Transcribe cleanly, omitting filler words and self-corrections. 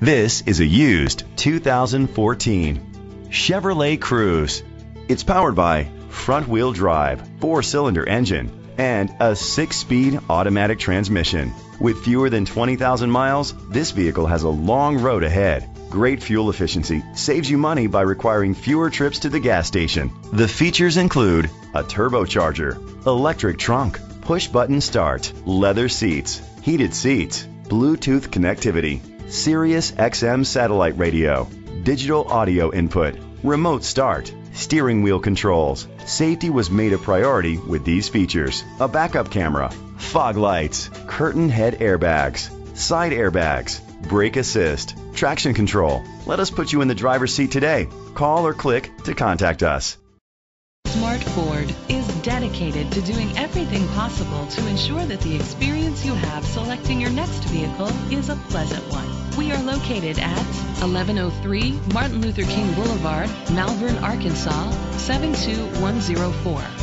This is a used 2014 Chevrolet Cruze. It's powered by front-wheel drive, 4-cylinder engine, and a 6-speed automatic transmission. With fewer than 20,000 miles, this vehicle has a long road ahead. Great fuel efficiency saves you money by requiring fewer trips to the gas station. The features include a turbocharger, electric trunk, push-button start, leather seats, heated seats, Bluetooth connectivity, Sirius XM satellite radio, digital audio input, remote start, steering wheel controls. Safety was made a priority with these features: a backup camera, fog lights, curtain head airbags, side airbags, brake assist, traction control. Let us put you in the driver's seat today. Call or click to contact us. Smart Ford is dedicated to doing everything possible to ensure that the experience you have selecting your next vehicle is a pleasant one. We are located at 1103 Martin Luther King Boulevard, Malvern, Arkansas, 72104.